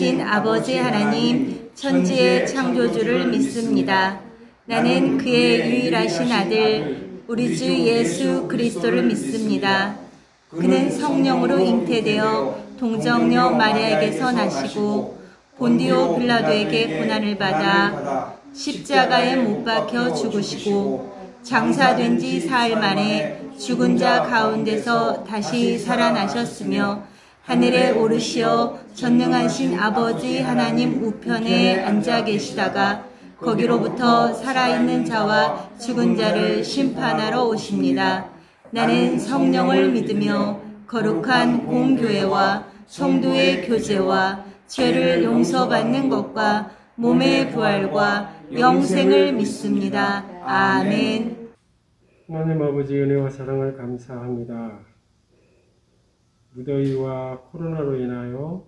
계신 아버지 하나님, 천지의 창조주를 믿습니다. 나는 그의 유일하신 아들, 우리 주 예수 그리스도를 믿습니다. 그는 성령으로 잉태되어 동정녀 마리아에게서 나시고 본디오 빌라도에게 고난을 받아 십자가에 못 박혀 죽으시고 장사된 지 사흘 만에 죽은 자 가운데서 다시 살아나셨으며 하늘에 오르시어 전능하신 아버지 하나님 우편에 앉아 계시다가 거기로부터 살아있는 자와 죽은 자를 심판하러 오십니다. 나는 성령을 믿으며 거룩한 공교회와 성도의 교제와 죄를 용서받는 것과 몸의 부활과 영생을 믿습니다. 아멘. 하나님 아버지 은혜와 사랑을 감사합니다. 무더위와 코로나로 인하여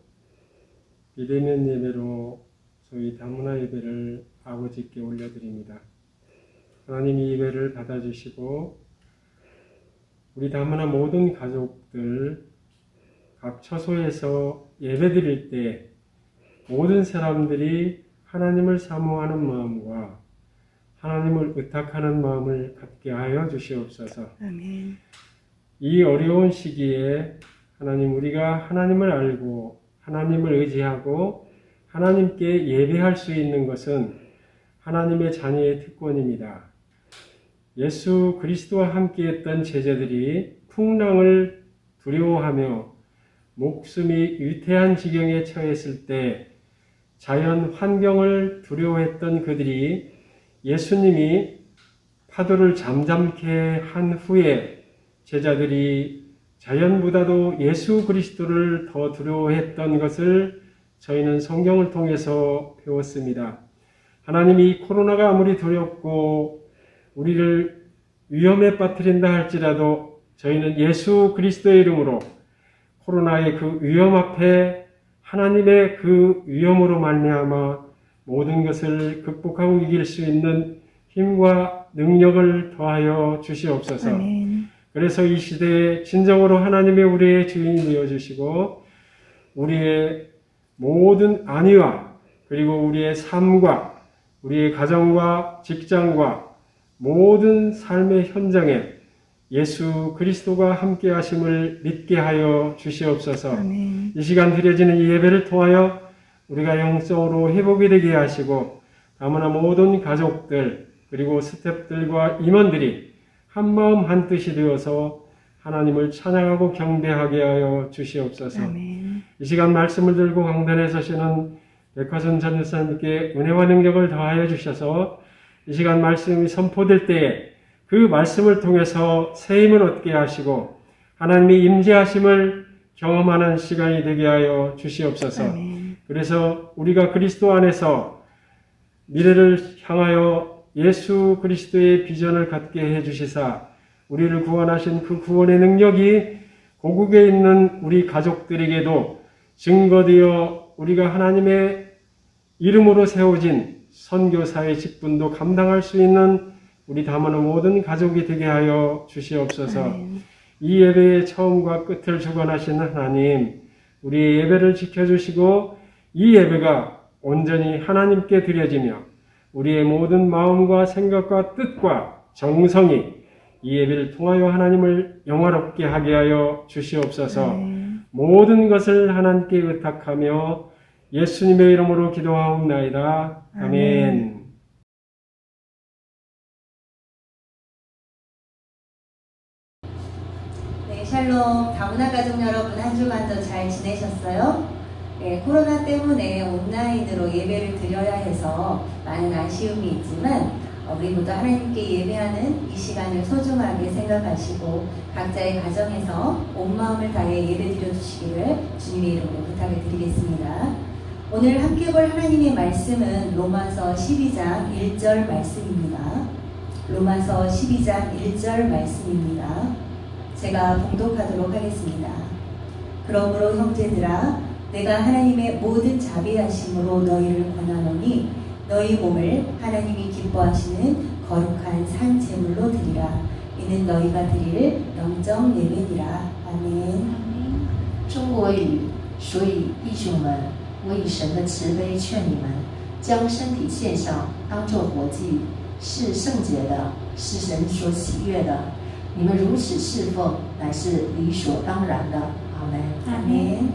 비대면 예배로 저희 다문화 예배를 아버지께 올려드립니다. 하나님 이 예배를 받아주시고 우리 다문화 모든 가족들 각 처소에서 예배드릴 때 모든 사람들이 하나님을 사모하는 마음과 하나님을 의탁하는 마음을 갖게 하여 주시옵소서. 아멘. 이 어려운 시기에 하나님, 우리가 하나님을 알고 하나님을 의지하고 하나님께 예배할 수 있는 것은 하나님의 자녀의 특권입니다. 예수 그리스도와 함께했던 제자들이 풍랑을 두려워하며 목숨이 위태한 지경에 처했을 때 자연 환경을 두려워했던 그들이 예수님이 파도를 잠잠케 한 후에 제자들이 자연보다도 예수 그리스도를 더 두려워했던 것을 저희는 성경을 통해서 배웠습니다. 하나님이 코로나가 아무리 두렵고 우리를 위험에 빠뜨린다 할지라도 저희는 예수 그리스도의 이름으로 코로나의 그 위험 앞에 하나님의 그 위험으로 말미암아 모든 것을 극복하고 이길 수 있는 힘과 능력을 더하여 주시옵소서. 아멘. 그래서 이 시대에 진정으로 하나님의 우리의 주인이 되어주시고 우리의 모든 안위와 그리고 우리의 삶과 우리의 가정과 직장과 모든 삶의 현장에 예수 그리스도가 함께 하심을 믿게 하여 주시옵소서. 아멘. 이 시간 드려지는 이 예배를 통하여 우리가 영적으로 회복이 되게 하시고 다문화 모든 가족들 그리고 스태프들과 임원들이 한마음 한뜻이 되어서 하나님을 찬양하고 경배하게 하여 주시옵소서. 아멘. 이 시간 말씀을 들고 강단에 서시는 백화순 전도사님께 은혜와 능력을 더하여 주셔서 이 시간 말씀이 선포될 때에 그 말씀을 통해서 새 힘을 얻게 하시고 하나님이 임재하심을 경험하는 시간이 되게 하여 주시옵소서. 아멘. 그래서 우리가 그리스도 안에서 미래를 향하여 예수 그리스도의 비전을 갖게 해주시사 우리를 구원하신 그 구원의 능력이 고국에 있는 우리 가족들에게도 증거되어 우리가 하나님의 이름으로 세워진 선교사의 직분도 감당할 수 있는 우리 다문화 모든 가족이 되게 하여 주시옵소서. 아멘. 이 예배의 처음과 끝을 주관하시는 하나님, 우리의 예배를 지켜주시고 이 예배가 온전히 하나님께 드려지며 우리의 모든 마음과 생각과 뜻과 정성이 이 예배를 통하여 하나님을 영화롭게 하게 하여 주시옵소서. 아멘. 모든 것을 하나님께 의탁하며 예수님의 이름으로 기도하옵나이다. 아멘. 아멘. 샬롬, 다문화 가족 여러분, 한 주간 더 잘 지내셨어요? 네, 코로나 때문에 온라인으로 예배를 드려야 해서 많은 아쉬움이 있지만 우리 모두 하나님께 예배하는 이 시간을 소중하게 생각하시고 각자의 가정에서 온 마음을 다해 예배 드려주시기를 주님의 이름으로 부탁을 드리겠습니다. 오늘 함께 볼 하나님의 말씀은 로마서 12장 1절 말씀입니다. 로마서 12장 1절 말씀입니다. 제가 봉독하도록 하겠습니다. 그러므로 형제들아, 내가 하나님의 모든 자비하심으로 너희를 권하노니 너희 몸을 하나님이 기뻐하시는 거룩한 산 제물로 드리라. 이는 너희가 드릴 영적 예배니라. 아멘. 中国语所以弟兄们我以神的慈悲劝你们，将身体献上，当作活祭，是圣洁的，是神所喜悦的。你们如此侍奉，乃是理所当然的。阿门。阿门。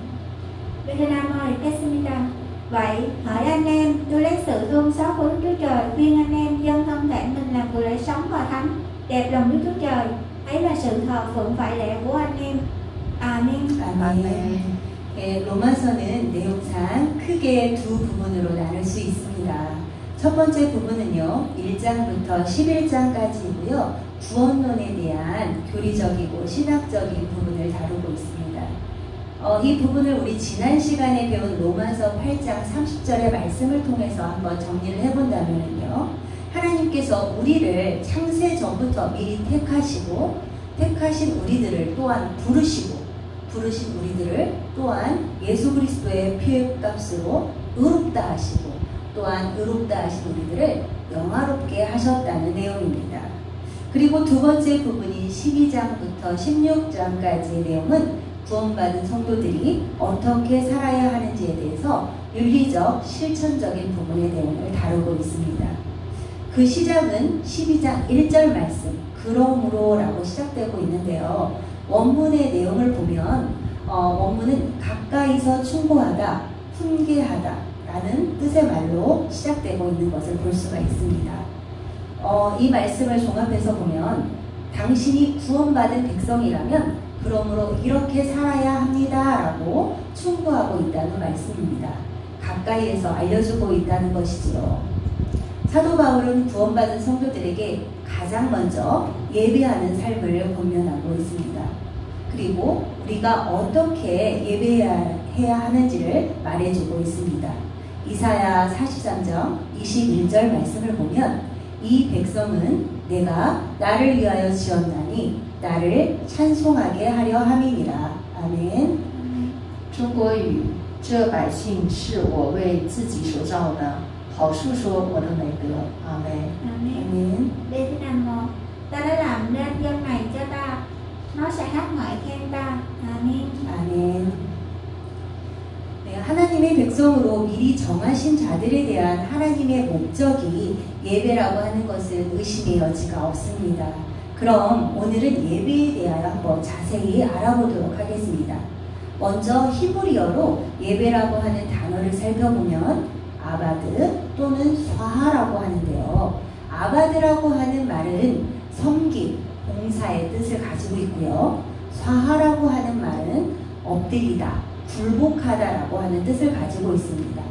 Vậy hỏi anh em, tôi lấy sự thương xót của Đức Chúa Trời khuyên anh em dâng thân thể mình làm một lễ sống và thánh, đẹp lòng Đức Chúa Trời. ấy là sự thờ phượng phải lẽ của anh em. 아멘. 아멘. 예, 로마서는 내용상 크게 두 부분으로 나눌 수 있습니다. 첫 번째 부분은요, 1장부터 11장까지고요, 구원론에 대한 교리적이고 신학적인 부분을 다루고 있습니다. 이 부분을 우리 지난 시간에 배운 로마서 8장 30절의 말씀을 통해서 한번 정리를 해본다면요, 하나님께서 우리를 창세 전부터 미리 택하신 우리들을 또한 부르신 우리들을 또한 예수 그리스도의 피값으로 의롭다 하시고, 또한 의롭다 하신 우리들을 영화롭게 하셨다는 내용입니다. 그리고 두 번째 부분인 12장부터 16장까지의 내용은 구원받은 성도들이 어떻게 살아야 하는지에 대해서 윤리적, 실천적인 부분의 내용을 다루고 있습니다. 그 시작은 12장 1절 말씀, 그러므로 라고 시작되고 있는데요. 원문의 내용을 보면 원문은 가까이서 충고하다, 훈계하다 라는 뜻의 말로 시작되고 있는 것을 볼 수가 있습니다. 이 말씀을 종합해서 보면, 당신이 구원받은 백성이라면 그러므로 이렇게 살아야 합니다라고 충고하고 있다는 말씀입니다. 가까이에서 알려주고 있다는 것이지요. 사도 바울은 구원받은 성도들에게 가장 먼저 예배하는 삶을 권면하고 있습니다. 그리고 우리가 어떻게 예배해야 하는지를 말해주고 있습니다. 이사야 43장 21절 말씀을 보면, 이 백성은 내가 나를 위하여 지었나니 나를 찬송하게 하려 함이니라. 아멘. 중국어语, 这百姓是我为自己所造的，好述说我的美德。阿门。 아멘. 베트남어, ta đã làm nên dân này cho ta, nó sẽ hát ngợi khen ta. 아멘. 아멘. 하나님의 백성으로 미리 정하신 자들에 대한 하나님의 목적이 예배라고 하는 것은 의심의 여지가 없습니다. 그럼 오늘은 예배에 대하여 한번 자세히 알아보도록 하겠습니다. 먼저 히브리어로 예배라고 하는 단어를 살펴보면 아바드 또는 쏴라고 하는데요. 아바드라고 하는 말은 섬김, 봉사의 뜻을 가지고 있고요. 쏴라고 하는 말은 엎드리다, 굴복하다라고 하는 뜻을 가지고 있습니다.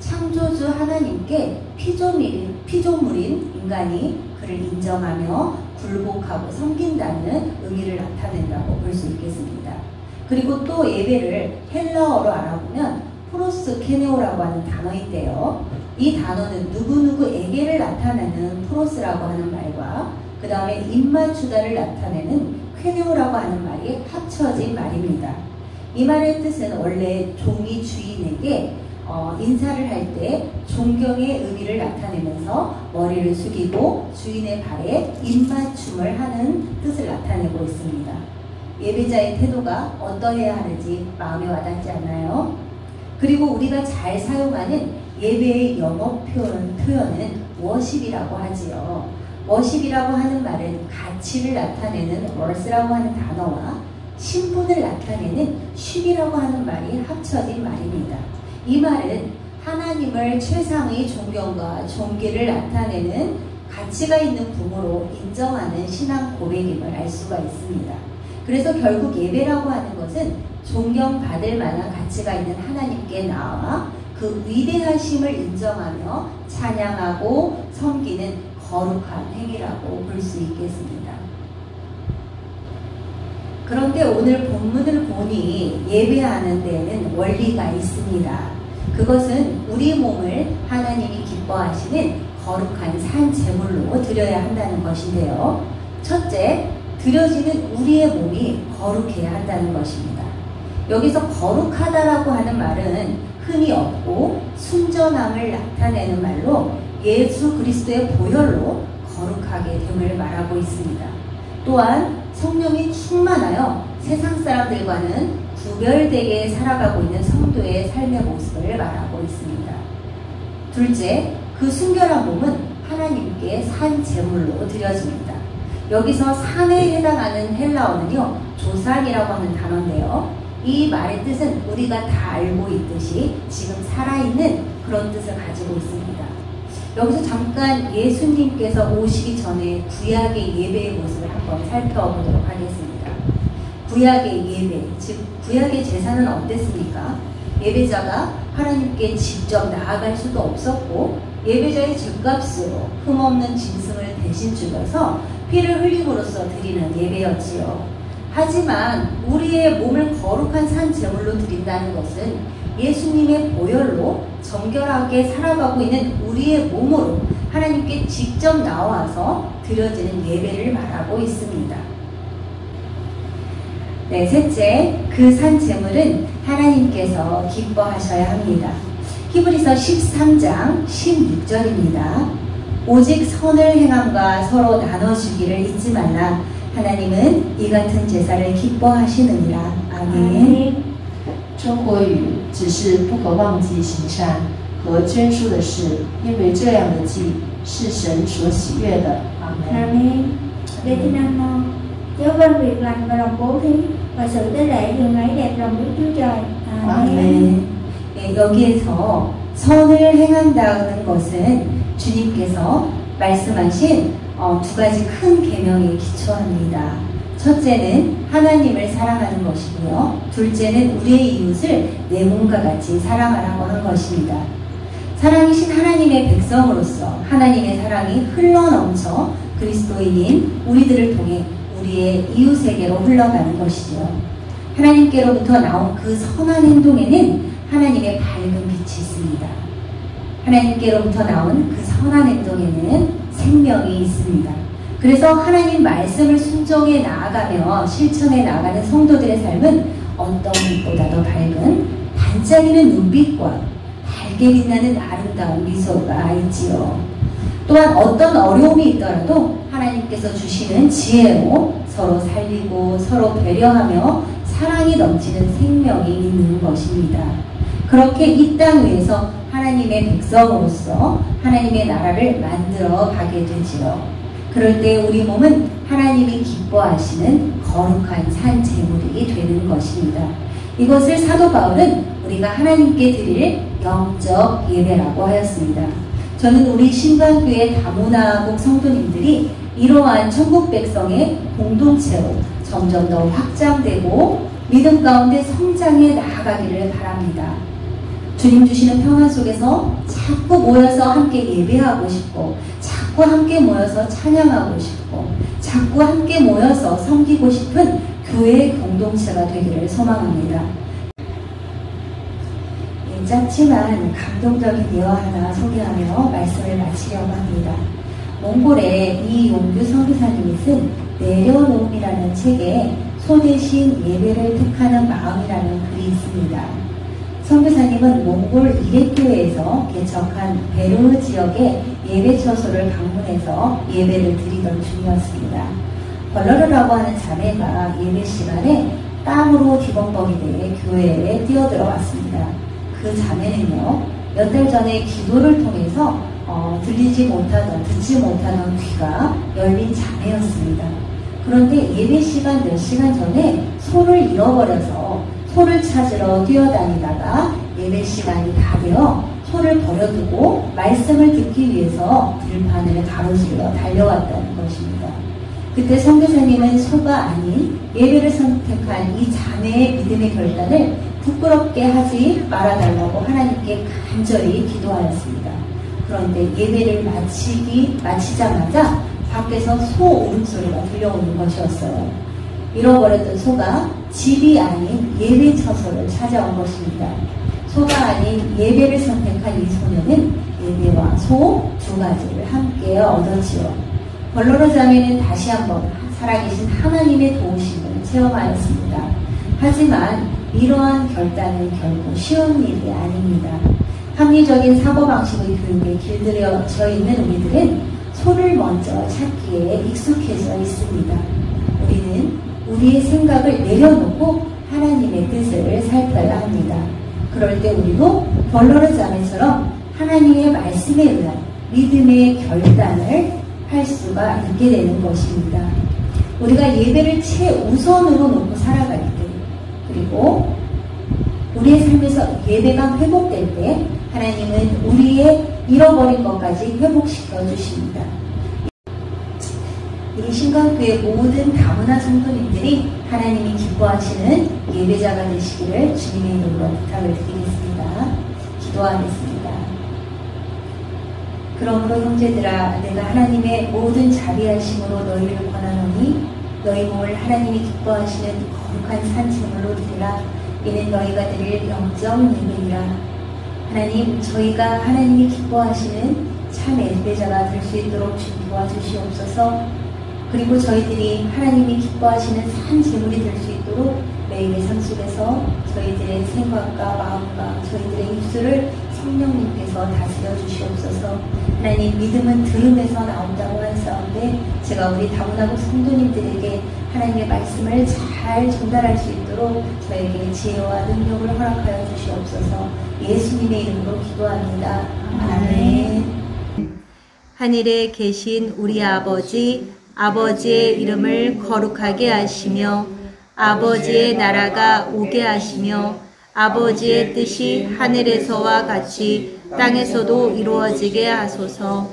창조주 하나님께 피조물인 인간이 그를 인정하며 굴복하고 섬긴다는 의미를 나타낸다고 볼 수 있겠습니다. 그리고 또 예배를 헬라어로 알아보면 프로스 케네오라고 하는 단어인데요. 이 단어는 누구누구에게를 나타내는 프로스라고 하는 말과 그 다음에 입맞추다를 나타내는 케네오라고 하는 말이 합쳐진 말입니다. 이 말의 뜻은 원래 종이 주인에게 인사를 할 때 존경의 의미를 나타내면서 머리를 숙이고 주인의 발에 입맞춤을 하는 뜻을 나타내고 있습니다. 예배자의 태도가 어떠해야 하는지 마음에 와닿지 않나요? 그리고 우리가 잘 사용하는 예배의 영어 표현은 워십이라고 하지요. 워십이라고 하는 말은 가치를 나타내는 월스라고 하는 단어와 신분을 나타내는 쉽이라고 하는 말이 합쳐진 말입니다. 이 말은 하나님을 최상의 존경과 존귀를 나타내는 가치가 있는 부모로 인정하는 신앙 고백임을 알 수가 있습니다. 그래서 결국 예배라고 하는 것은 존경받을 만한 가치가 있는 하나님께 나와 그 위대하심을 인정하며 찬양하고 섬기는 거룩한 행위라고 볼 수 있겠습니다. 그런데 오늘 본문을 보니 예배하는 데에는 원리가 있습니다. 그것은 우리 몸을 하나님이 기뻐하시는 거룩한 산 제물로 드려야 한다는 것인데요. 첫째, 드려지는 우리의 몸이 거룩해야 한다는 것입니다. 여기서 거룩하다라고 하는 말은 흠이 없고 순전함을 나타내는 말로, 예수 그리스도의 보혈로 거룩하게 됨을 말하고 있습니다. 또한 성령이 충만하여 세상 사람들과는 구별되게 살아가고 있는 성도의 삶의 모습을 말하고 있습니다. 둘째, 그 순결한 몸은 하나님께 산 제물로 드려집니다. 여기서 산에 해당하는 헬라어는요, 조상이라고 하는 단어인데요. 이 말의 뜻은 우리가 다 알고 있듯이 지금 살아있는 그런 뜻을 가지고 있습니다. 여기서 잠깐 예수님께서 오시기 전에 구약의 예배의 모습을 한번 살펴보도록 하겠습니다. 구약의 예배, 즉 구약의 제사는 어땠습니까? 예배자가 하나님께 직접 나아갈 수도 없었고 예배자의 즉값으로 흠없는 짐승을 대신 죽여서 피를 흘림으로써 드리는 예배였지요. 하지만 우리의 몸을 거룩한 산 제물로 드린다는 것은 예수님의 보혈로 정결하게 살아가고 있는 우리의 몸으로 하나님께 직접 나와서 드려지는 예배를 말하고 있습니다. 네, 셋째, 그 산 제물은 하나님께서 기뻐하셔야 합니다. 히브리서 13장 16절입니다. 오직 선을 행함과 서로 나눠주기를 잊지 말라. 하나님은 이 같은 제사를 기뻐하시느니라. 아멘.中国语只是不可忘记行善和捐书的事，因为这样的祭是神所喜悦的。阿门。 Amen. Chớ quên việc lành và lòng bố thí và sự tế lễ thường ấy đẹp lòng Đức Chúa Trời. 아멘. 네, 여기에서 선을 행한다는 것은 주님께서 말씀하신 두 가지 큰 계명에 기초합니다. 첫째는 하나님을 사랑하는 것이고요. 둘째는 우리의 이웃을 내 몸과 같이 사랑하라고 한 것입니다. 사랑이신 하나님의 백성으로서 하나님의 사랑이 흘러넘쳐 그리스도인인 우리들을 통해 우리의 이웃에게로 흘러가는 것이죠. 하나님께로부터 나온 그 선한 행동에는 하나님의 밝은 빛이 있습니다. 하나님께로부터 나온 그 선한 행동에는 생명이 있습니다. 그래서 하나님 말씀을 순종해 나아가며 실천해 나아가는 성도들의 삶은 어떤 빛보다 더 밝은 반짝이는 눈빛과 밝게 빛나는 아름다운 미소가 있지요. 또한 어떤 어려움이 있더라도 하나님께서 주시는 지혜로 서로 살리고 서로 배려하며 사랑이 넘치는 생명이 있는 것입니다. 그렇게 이 땅 위에서 하나님의 백성으로서 하나님의 나라를 만들어 가게 되지요. 그럴 때 우리 몸은 하나님이 기뻐하시는 거룩한 산 제물이 되는 것입니다. 이것을 사도 바울은 우리가 하나님께 드릴 영적 예배라고 하였습니다. 저는 우리 신광교회 다문화국 성도님들이 이러한 천국 백성의 공동체로 점점 더 확장되고 믿음 가운데 성장해 나아가기를 바랍니다. 주님 주시는 평화 속에서 자꾸 모여서 함께 예배하고 싶고, 자꾸 함께 모여서 찬양하고 싶고, 자꾸 함께 모여서 섬기고 싶은 교회의 공동체가 되기를 소망합니다. 네, 짧지만 감동적인 예화 하나 소개하며 말씀을 마치려고 합니다. 몽골의 이용규 선교사님이 쓴 내려놓음이라는 책에 소 대신 예배를 택하는 마음이라는 글이 있습니다. 선교사님은 몽골 이레교회에서 개척한 베르 지역의 예배처소를 방문해서 예배를 드리던 중이었습니다. 벌러르라고 하는 자매가 예배 시간에 땀으로 뒤범벅이 돼 교회에 뛰어들어왔습니다. 그 자매는요, 몇 달 전에 기도를 통해서 듣지 못하던 귀가 열린 자매였습니다. 그런데 예배 시간 몇 시간 전에 소를 잃어버려서 소를 찾으러 뛰어다니다가 예배 시간이 다 되어 소를 버려두고 말씀을 듣기 위해서 들판을 가로질러 달려왔다는 것입니다. 그때 선교사님은 소가 아닌 예배를 선택한 이 자매의 믿음의 결단을 부끄럽게 하지 말아달라고 하나님께 간절히 기도하였습니다. 그런데 예배를 마치자마자 밖에서 소 울음소리가 들려오는 것이었어요. 잃어버렸던 소가 집이 아닌 예배 처소를 찾아온 것입니다. 소가 아닌 예배를 선택한 이 소녀는 예배와 소 두 가지를 함께 얻었지요. 벌러르 자매는 다시 한번 살아계신 하나님의 도우심을 체험하였습니다. 하지만 이러한 결단은 결코 쉬운 일이 아닙니다. 합리적인 사고방식의 교육에 길들여져 있는 우리들은 소를 먼저 찾기에 익숙해져 있습니다. 우리는 우리의 생각을 내려놓고 하나님의 뜻을 살펴야 합니다. 그럴 때 우리도 벌러르 자매처럼 하나님의 말씀에 의한 믿음의 결단을 할 수가 있게 되는 것입니다. 우리가 예배를 최우선으로 놓고 살아갈 때, 그리고 우리의 삶에서 예배가 회복될 때 하나님은 우리의 잃어버린 것까지 회복시켜 주십니다. 이리신광교회 모든 다문화 성도님들이 하나님이 기뻐하시는 예배자가 되시기를 주님의 이름으로 부탁을 드리겠습니다. 기도하겠습니다. 그러므로 형제들아, 내가 하나님의 모든 자비하심으로 너희를 권하노니 너희 몸을 하나님이 기뻐하시는 거룩한 산제물로 드리라. 이는 너희가 드릴 영적 예배니라. 하나님, 저희가 하나님이 기뻐하시는 참 예배자가 될 수 있도록 주님 도와주시옵소서. 그리고 저희들이 하나님이 기뻐하시는 산 제물이 될 수 있도록 매일의 삶 속에서 저희들의 생각과 마음과 저희들의 입술을 성령님께서 다스려 주시옵소서. 하나님, 믿음은 들음에서 나온다고 한 가운데 제가 우리 다문화국 성도님들에게 하나님의 말씀을 잘 전달할 수 있도록 저에게 지혜와 능력을 허락하여 주시옵소서. 예수님의 이름으로 기도합니다. 아멘. 하늘에 계신 우리 아버지, 아버지의 이름을 거룩하게 하시며 아버지의 나라가 오게 하시며 아버지의 뜻이 하늘에서와 같이 땅에서도 이루어지게 하소서.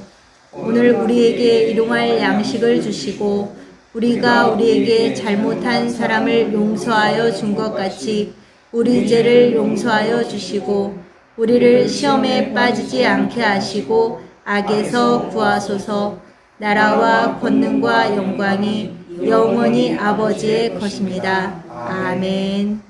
오늘 우리에게 일용할 양식을 주시고 우리가 우리에게 잘못한 사람을 용서하여 준 것 같이 우리 죄를 용서하여 주시고 우리를 시험에 빠지지 않게 하시고 악에서 구하소서. 나라와 권능과 영광이 영원히 아버지의 것입니다. 아멘.